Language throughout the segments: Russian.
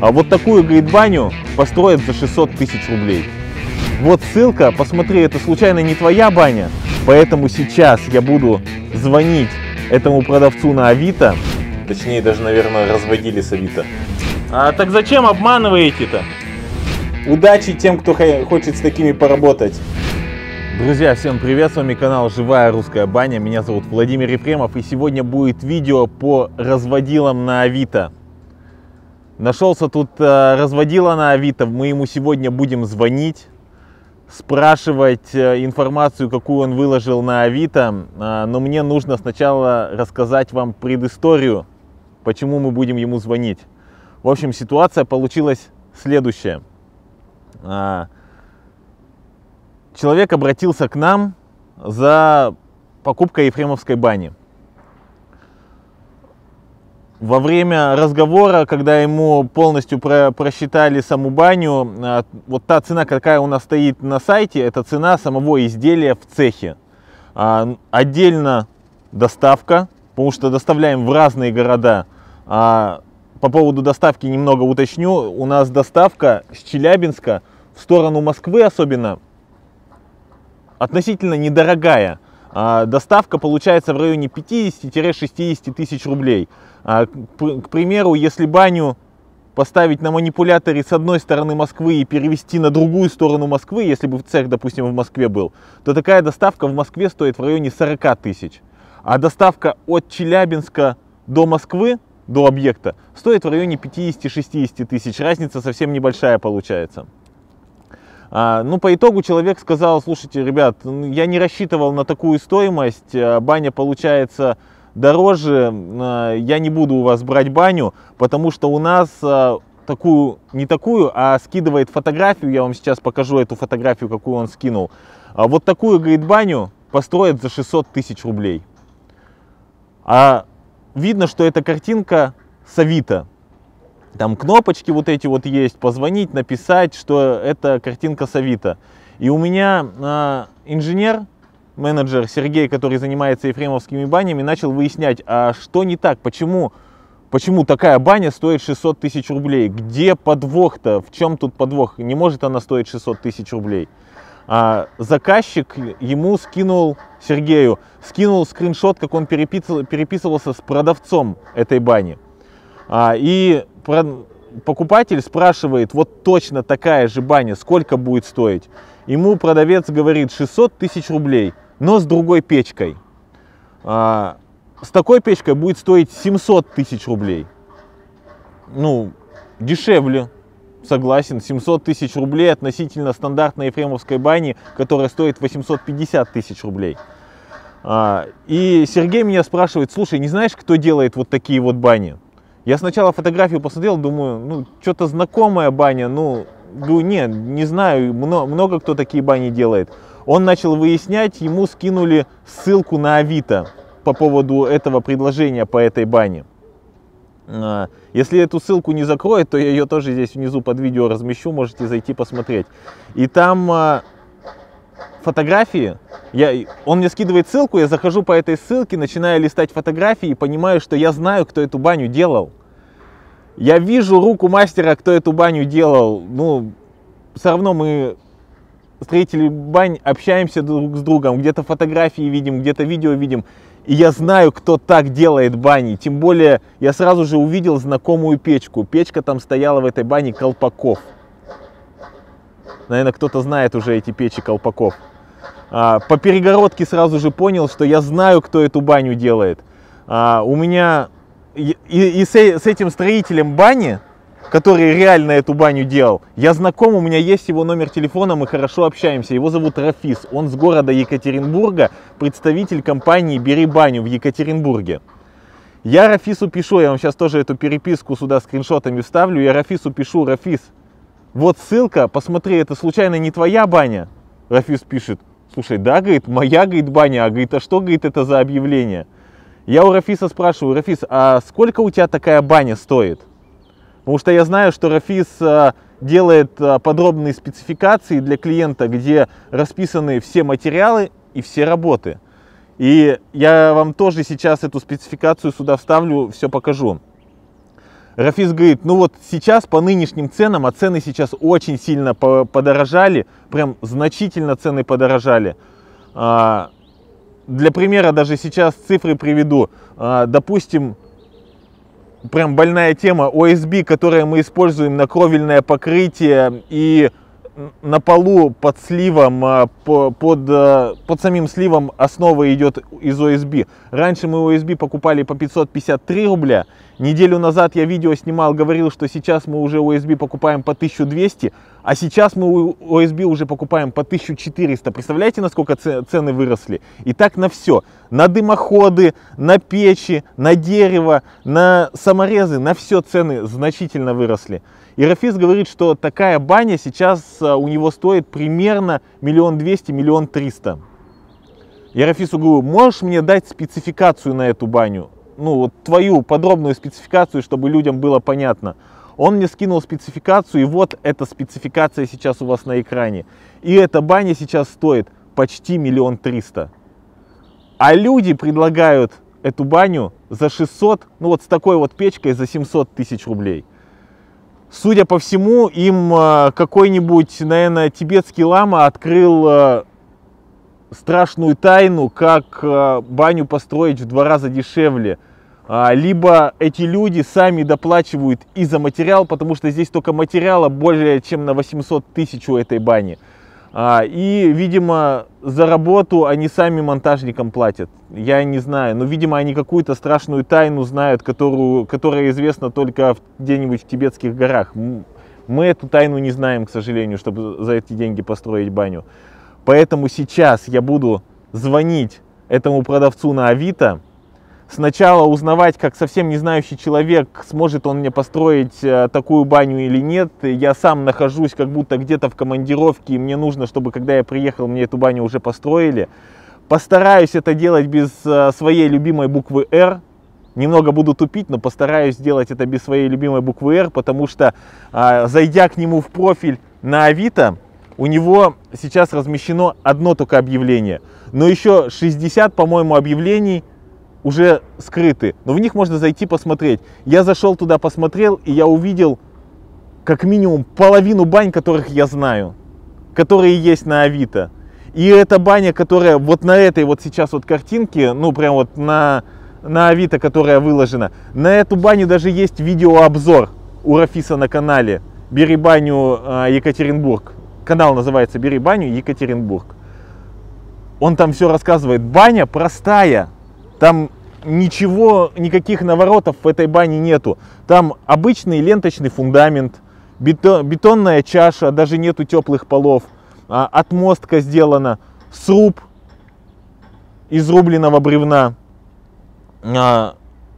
А вот такую, говорит, баню построят за 600 тысяч рублей. Вот ссылка, посмотри, это случайно не твоя баня? Поэтому сейчас я буду звонить этому продавцу на Авито. Точнее, даже, наверное, разводили с Авито. А так зачем обманываете-то? Удачи тем, кто хочет с такими поработать. Друзья, всем привет, с вами канал Живая Русская Баня. Меня зовут Владимир Ефремов, и сегодня будет видео по разводилам на Авито. Нашелся тут разводила на Авито, мы ему сегодня будем звонить, спрашивать информацию, какую он выложил на Авито, но мне нужно сначала рассказать вам предысторию, почему мы будем ему звонить. В общем, ситуация получилась следующая. Человек обратился к нам за покупкой ефремовской бани. Во время разговора, когда ему полностью просчитали саму баню, вот та цена, какая у нас стоит на сайте, это цена самого изделия в цехе. Отдельно доставка, потому что доставляем в разные города. По поводу доставки немного уточню. У нас доставка с Челябинска в сторону Москвы особенно относительно недорогая. Доставка получается в районе 50-60 тысяч рублей. К примеру, если баню поставить на манипуляторе с одной стороны Москвы и перевести на другую сторону Москвы, если бы цех, допустим, в Москве был, то такая доставка в Москве стоит в районе 40 тысяч. А доставка от Челябинска до Москвы, до объекта, стоит в районе 50-60 тысяч. Разница совсем небольшая получается. Ну, по итогу человек сказал: слушайте, ребят, я не рассчитывал на такую стоимость, баня получается дороже, я не буду у вас брать баню, потому что у нас такую, не такую, а скидывает фотографию, я вам сейчас покажу эту фотографию, какую он скинул. Вот такую, говорит, баню построят за 600 тысяч рублей. А видно, что это картинка с Авито. Там кнопочки вот эти вот есть, позвонить, написать, что это картинка с Авито. И у меня инженер, менеджер Сергей, который занимается ефремовскими банями, начал выяснять, а что не так, почему такая баня стоит 600 тысяч рублей, где подвох-то, в чем тут подвох, не может она стоить 600 тысяч рублей. Заказчик ему скинул, Сергею, скинул скриншот, как он переписывался с продавцом этой бани. И покупатель спрашивает, вот точно такая же баня, сколько будет стоить? Ему продавец говорит 600 тысяч рублей, но с другой печкой. С такой печкой будет стоить 700 тысяч рублей. Ну, дешевле, согласен, 700 тысяч рублей относительно стандартной ефремовской бани, которая стоит 850 тысяч рублей. И Сергей меня спрашивает: слушай, не знаешь, кто делает вот такие вот бани? Я сначала фотографию посмотрел, думаю, ну, что-то знакомая баня, ну, нет, не знаю, много кто такие бани делает. Он начал выяснять, ему скинули ссылку на Авито по поводу этого предложения по этой бане. Если эту ссылку не закроет, то я ее тоже здесь внизу под видео размещу, можете зайти посмотреть. И там фотографии, он мне скидывает ссылку, я захожу по этой ссылке, начинаю листать фотографии и понимаю, что я знаю, кто эту баню делал. Я вижу руку мастера, кто эту баню делал. Ну, все равно мы, строители бань, общаемся друг с другом, где-то фотографии видим, где-то видео видим. И я знаю, кто так делает бани. Тем более, я сразу же увидел знакомую печку. Печка там стояла в этой бане Колпаков. Наверное, кто-то знает уже эти печи Колпаков. По перегородке сразу же понял, что я знаю, кто эту баню делает. У меня и с этим строителем бани, который реально эту баню делал, я знаком, у меня есть его номер телефона, мы хорошо общаемся. Его зовут Рафис, он с города Екатеринбурга, представитель компании «Бери баню» в Екатеринбурге. Я Рафису пишу, я вам сейчас тоже эту переписку сюда скриншотами вставлю, я Рафису пишу: Рафис, вот ссылка, посмотри, это случайно не твоя баня? Рафис пишет: слушай, да, говорит, моя, говорит, баня, а, говорит, а что, говорит, это за объявление? Я у Рафиса спрашиваю: Рафис, а сколько у тебя такая баня стоит? Потому что я знаю, что Рафис делает подробные спецификации для клиента, где расписаны все материалы и все работы. И я вам тоже сейчас эту спецификацию сюда вставлю, все покажу. Рафис говорит, ну вот сейчас по нынешним ценам, а цены сейчас очень сильно подорожали, прям значительно цены подорожали. Для примера даже сейчас цифры приведу. Допустим, прям больная тема, ОСБ, которое мы используем на кровельное покрытие и на полу под сливом, под самим сливом основа идет из ОСБ. Раньше мы ОСБ покупали по 553 рубля. Неделю назад я видео снимал, говорил, что сейчас мы уже ОСБ покупаем по 1200, а сейчас мы ОСБ уже покупаем по 1400. Представляете, насколько цены выросли? И так на все. На дымоходы, на печи, на дерево, на саморезы, на все цены значительно выросли. И Рафис говорит, что такая баня сейчас у него стоит примерно 1 200 000 – 1 300 000. Я Рафису говорю, можешь мне дать спецификацию на эту баню? Ну, вот твою подробную спецификацию, чтобы людям было понятно. Он мне скинул спецификацию, и вот эта спецификация сейчас у вас на экране. И эта баня сейчас стоит почти 1 300 000. А люди предлагают эту баню за 600, ну вот с такой вот печкой за 700 000 рублей. Судя по всему, им какой-нибудь, наверное, тибетский лама открыл страшную тайну, как баню построить в 2 раза дешевле. Либо эти люди сами доплачивают и за материал, потому что здесь только материала более чем на 800 000 у этой бани. И, видимо, за работу они сами монтажникам платят. Я не знаю, но, видимо, они какую-то страшную тайну знают, которая известна только где-нибудь в тибетских горах. Мы эту тайну не знаем, к сожалению, чтобы за эти деньги построить баню. Поэтому сейчас я буду звонить этому продавцу на АВИТО. Сначала узнавать, как совсем не знающий человек, сможет он мне построить такую баню или нет. Я сам нахожусь как будто где-то в командировке, и мне нужно, чтобы когда я приехал, мне эту баню уже построили. Постараюсь это делать без своей любимой буквы «Р». Немного буду тупить, но постараюсь сделать это без своей любимой буквы «Р», потому что, зайдя к нему в профиль на АВИТО, у него сейчас размещено одно только объявление. Но еще 60, по-моему, объявлений уже скрыты, но в них можно зайти посмотреть. Я зашел туда, посмотрел, и я увидел как минимум половину бань, которых я знаю, которые есть на АВИТО. И эта баня, которая вот на этой вот сейчас вот картинке, ну прям вот на АВИТО, которая выложена, на эту баню даже есть видеообзор у Рафиса на канале «Бери баню Екатеринбург». Канал называется «Бери баню Екатеринбург». Он там все рассказывает. Баня простая. Там ничего, никаких наворотов в этой бане нету. Там обычный ленточный фундамент, бетонная чаша, даже нету теплых полов. Отмостка сделана, сруб из рубленого бревна.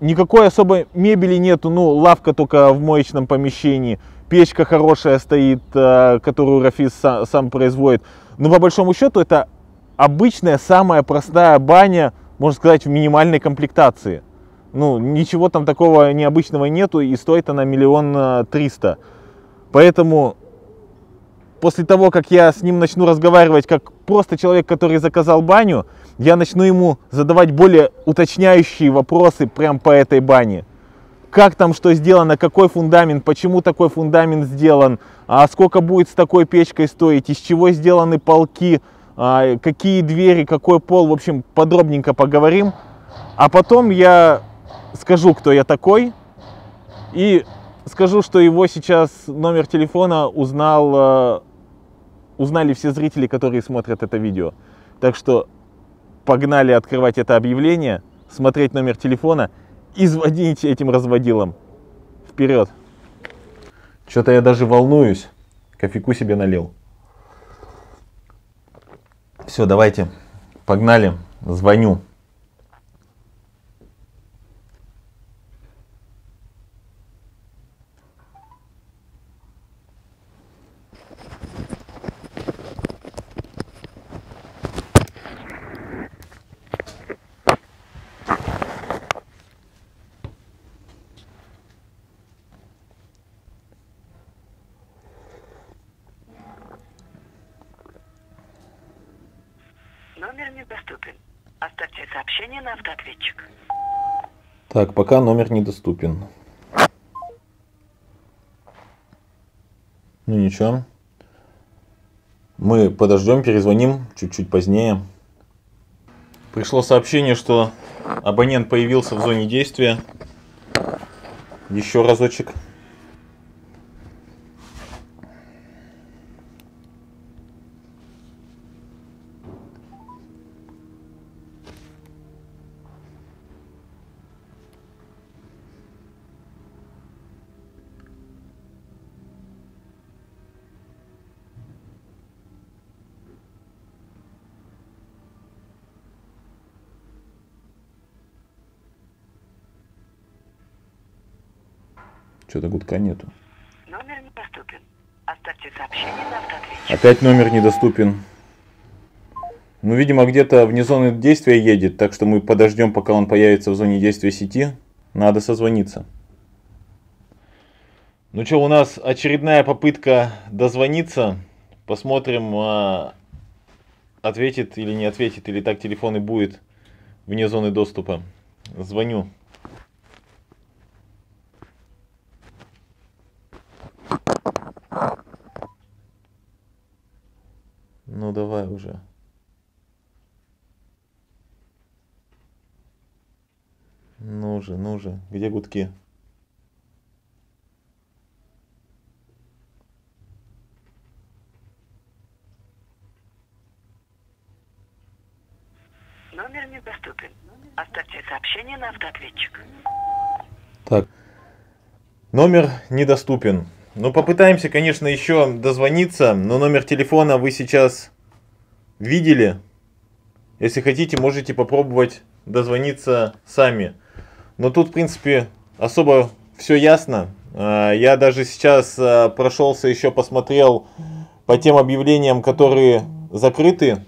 Никакой особой мебели нету, ну лавка только в моечном помещении. Печка хорошая стоит, которую Рафис сам производит. Но по большому счету это обычная, самая простая баня, можно сказать, в минимальной комплектации. Ну, ничего там такого необычного нету, и стоит она 1 300 000. Поэтому после того, как я с ним начну разговаривать, как просто человек, который заказал баню, я начну ему задавать более уточняющие вопросы прям по этой бане. Как там что сделано, какой фундамент, почему такой фундамент сделан, а сколько будет с такой печкой стоить, из чего сделаны полки, какие двери, какой пол, в общем, подробненько поговорим. А потом я скажу, кто я такой, и скажу, что его сейчас номер телефона узнали все зрители, которые смотрят это видео. Так что погнали открывать это объявление, смотреть номер телефона и звонить этим разводилам. Вперед! Что-то я даже волнуюсь, кофейку себе налил. Все, давайте, погнали, звоню. Так, пока номер недоступен. Ну ничего. Мы подождем, перезвоним чуть-чуть позднее. Пришло сообщение, что абонент появился в зоне действия. Еще разочек. Что-то гудка нету. Номер недоступен. Оставьте сообщение, завтра отвечу. Опять номер недоступен. Ну, видимо, где-то вне зоны действия едет, так что мы подождем, пока он появится в зоне действия сети. Надо созвониться. Ну что, у нас очередная попытка дозвониться. Посмотрим, ответит или не ответит, или так телефон и будет вне зоны доступа. Звоню. Ну давай уже. Ну же, ну же. Где гудки? Номер недоступен. Оставьте сообщение на автоответчик. Так. Номер недоступен. Ну, попытаемся, конечно, еще дозвониться, но номер телефона вы сейчас видели. Если хотите, можете попробовать дозвониться сами. Но тут, в принципе, особо все ясно. Я даже сейчас прошелся, еще посмотрел по тем объявлениям, которые закрыты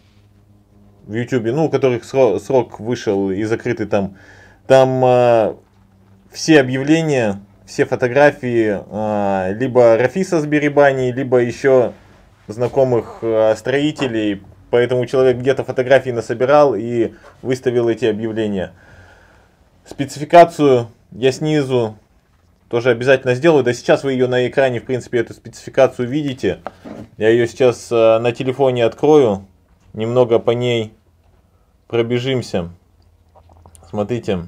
в YouTube, ну, у которых срок вышел и закрыты там. Там все объявления... Все фотографии либо Рафиса с Бери бани, либо еще знакомых строителей. Поэтому человек где-то фотографии насобирал и выставил эти объявления. Спецификацию я снизу тоже обязательно сделаю. Да сейчас вы ее на экране, в принципе, эту спецификацию видите. Я ее сейчас на телефоне открою. Немного по ней пробежимся. Смотрите.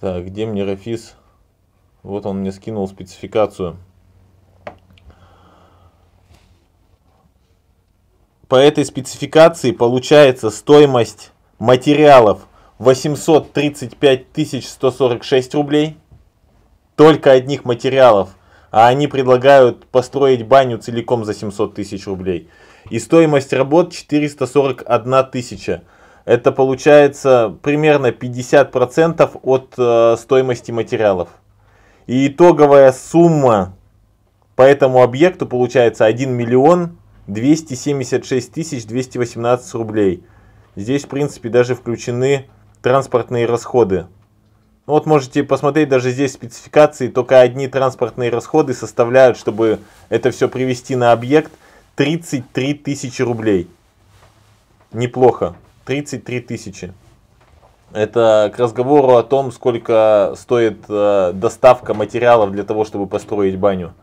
Так, где мне Рафис? Вот он мне скинул спецификацию. По этой спецификации получается стоимость материалов 835 146 рублей. Только одних материалов. А они предлагают построить баню целиком за 700 тысяч рублей. И стоимость работ 441 тысяча. Это получается примерно 50% от стоимости материалов. И итоговая сумма по этому объекту получается 1 миллион 276 тысяч 218 рублей. Здесь, в принципе, даже включены транспортные расходы. Вот можете посмотреть, даже здесь спецификации, только одни транспортные расходы составляют, чтобы это все привести на объект, 33 тысячи рублей. Неплохо. 33 тысячи. Это к разговору о том, сколько стоит доставка материалов для того, чтобы построить баню.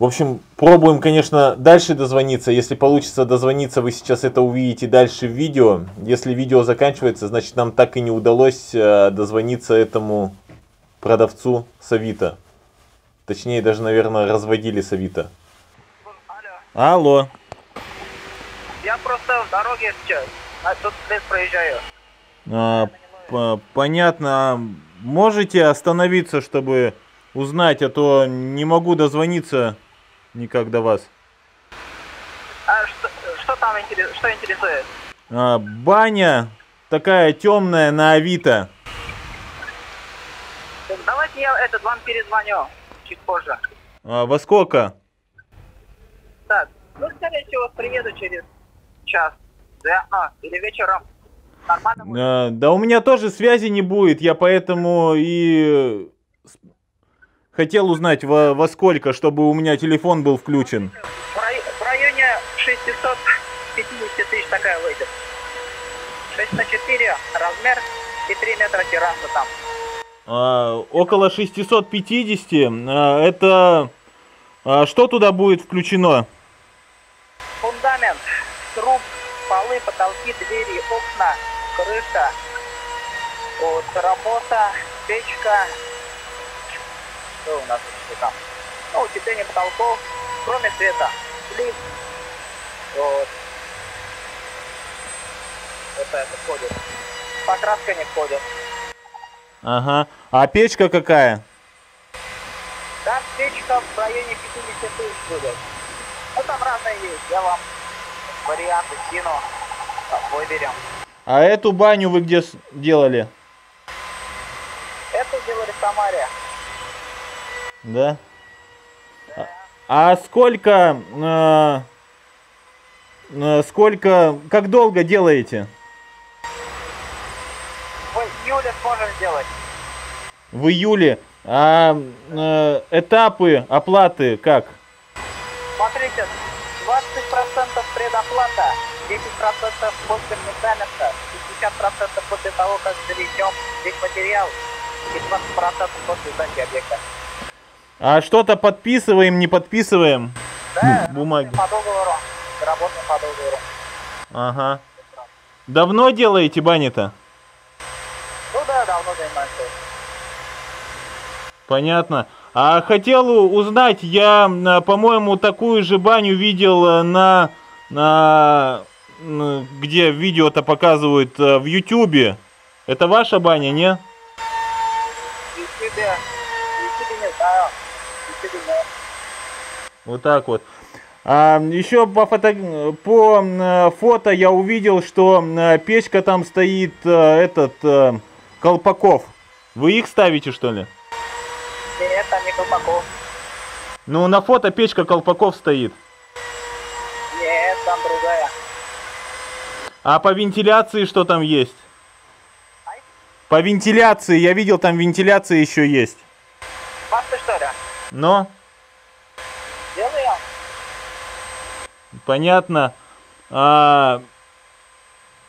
В общем, пробуем, конечно, дальше дозвониться. Если получится дозвониться, вы сейчас это увидите дальше в видео. Если видео заканчивается, значит, нам так и не удалось дозвониться этому продавцу с АВИТО. Точнее, даже, наверное, разводили с АВИТО. Алло. Я просто в дороге сейчас, а тут лес проезжаю. Понятно. Можете остановиться, чтобы узнать, а то не могу дозвониться никак до вас. Что там что интересует? Баня такая темная на Авито. Давайте я вам перезвоню чуть позже. Во сколько? Так, ну скорее всего приеду через час, да, или вечером. Да у меня тоже связи не будет, я поэтому и хотел узнать во сколько, чтобы у меня телефон был включен. В районе 650 тысяч такая выйдет. 6×4 размер и 3 метра терраса там. Около 650, это Что туда будет включено? Фундамент, труб, полы, потолки, двери, окна, крыша, вот, работа, печка. Что у нас еще там? Ну, утепление потолков, кроме света, лифт. Вот. Вот это входит. Покраска не входит. Ага. А печка какая? Да, печка в районе 50 тысяч будет. Ну, там разные есть. Я вам варианты кину. Выберем. А эту баню вы где делали? Эту делали в Самаре. Да? Да. А сколько... как долго делаете? В июле сможем сделать. В июле. А этапы оплаты как? Смотрите, 20% предоплата, 10% после фундамента, 50% после того, как заведем весь материал, и 20% после сдачи объекта. А что-то подписываем, не подписываем? Да, бумаги. По договору. Работаем по договору. Ага. Давно делаете бани-то? Ну да, давно занимаемся. Понятно. А хотел узнать, я, по-моему, такую же баню видел на где видео-то показывают в Ютубе. Это ваша баня, не? В Ютубе не знаю. В Ютубе нет. Вот так вот. А еще по фото я увидел, что печка там стоит, Колпаков. Вы их ставите, что ли? Нет, там не Колпаков. Ну, на фото печка Колпаков стоит. Нет, там другая. А по вентиляции что там есть? Ай? По вентиляции, я видел, там вентиляция еще есть. Пасты, что ли? Но? Делаем. Понятно. А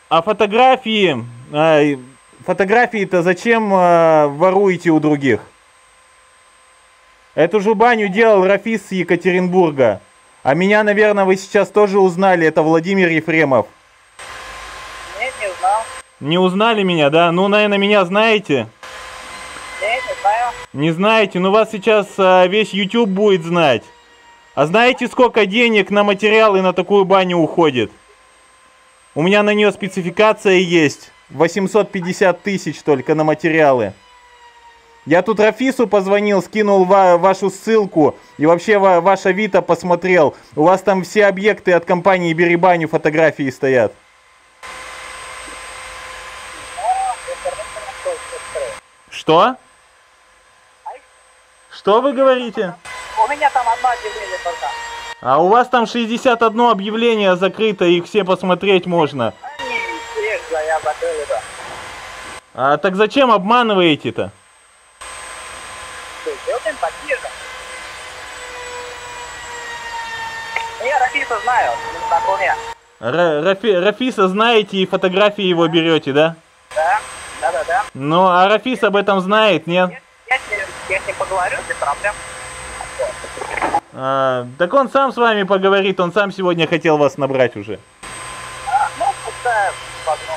фотографии? Фотографии-то зачем воруете у других? Эту же баню делал Рафис с Екатеринбурга. А меня, наверное, вы сейчас тоже узнали. Это Владимир Ефремов. Нет, не узнал. Не узнали меня, да? Ну, наверное, меня знаете? Нет, не знаю. Не знаете? Ну, вас сейчас весь YouTube будет знать. А знаете, сколько денег на материалы на такую баню уходит? У меня на нее спецификация есть. 850 тысяч только на материалы. Я тут Рафису позвонил, скинул вашу ссылку и вообще ваш АВИТО посмотрел. У вас там все объекты от компании «Бери баню» фотографии стоят. Что? Что вы говорите? У меня там одно объявление только. А у вас там 61 объявление закрыто, их все посмотреть можно. Они всех, да, я закрыл это. А так зачем обманываете-то? Я Рафиса знаю, Рафиса знаете и фотографии его берете, да? Да, да. Ну, а Рафис об этом знает, нет? Я с ним поговорю, без проблем. Так он сам с вами поговорит, он сам сегодня хотел вас набрать уже. Ну, пускай поговорит.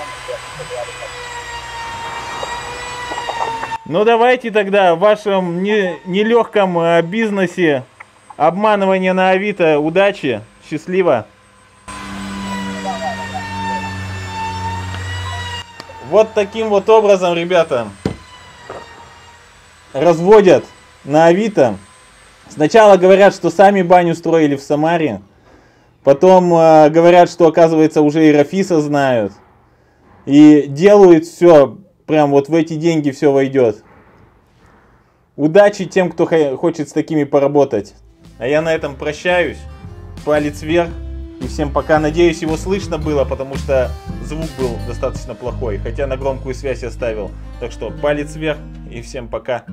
Ну давайте тогда в вашем нелегком бизнесе обманывание на Авито. Удачи, счастливо. Вот таким вот образом, ребята, разводят на Авито. Сначала говорят, что сами баню строили в Самаре. Потом говорят, что, оказывается, уже и Рафиса знают. И делают все. Прям вот в эти деньги все войдет. Удачи тем, кто хочет с такими поработать. А я на этом прощаюсь. Палец вверх. И всем пока. Надеюсь, его слышно было, потому что звук был достаточно плохой. Хотя на громкую связь я ставил. Так что палец вверх и всем пока.